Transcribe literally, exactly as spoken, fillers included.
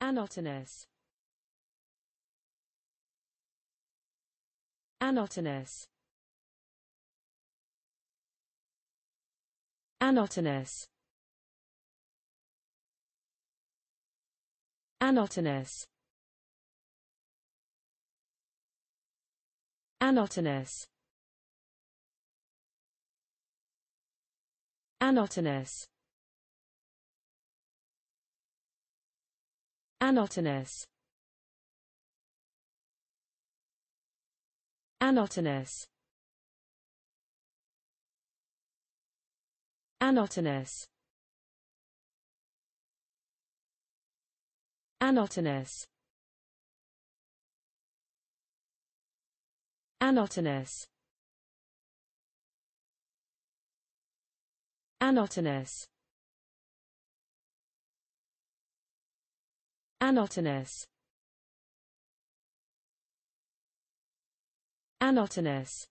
Annotinous. Annotinous. Annotinous. Annotinous. Annotinous. Annotinous. Annotinous. Annotinous. Annotinous. Annotinous. Annotinous. Annotinous. Annotinous. Annotinous.